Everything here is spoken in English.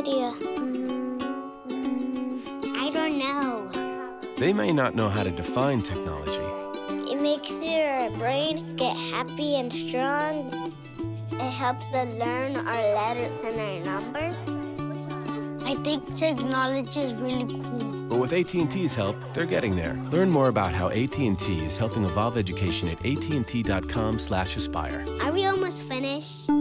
idea. I don't know. They may not know how to define technology. It makes your brain get happy and strong. It helps them learn our letters and our numbers. I think technology is really cool. But with AT&T's help, they're getting there. Learn more about how AT&T is helping evolve education at AT&T.com/aspire. Are we almost finished?